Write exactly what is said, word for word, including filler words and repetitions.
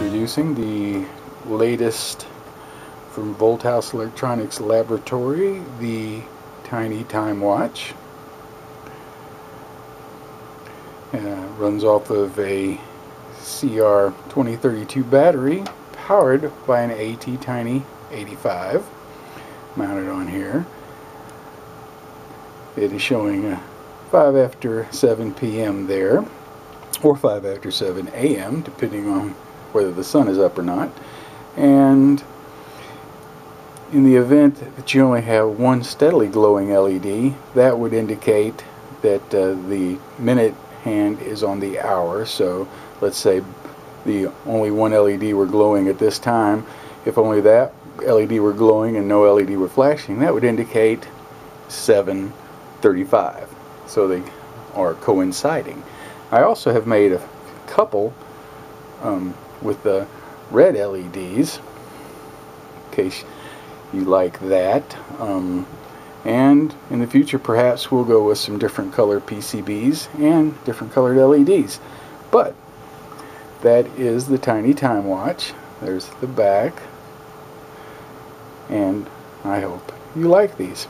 introducing the latest from Volthaus Electronics Laboratory, the Tiny Time Watch. Uh, runs off of a C R twenty thirty-two battery powered by an AT Tiny eighty-five mounted on here. It is showing uh, five after seven P M there, or five after seven A M depending on whether the sun is up or not. And in the event that you only have one steadily glowing L E D, that would indicate that uh, the minute hand is on the hour. So let's say the only one L E D were glowing at this time. If only that L E D were glowing and no L E D were flashing, that would indicate seven thirty-five. So they are coinciding. I also have made a couple um, with the red L E Ds, in case you like that. Um, and in the future perhaps we'll go with some different color P C Bs and different colored L E Ds. But that is the Tiny Time Watch. There's the back, and I hope you like these.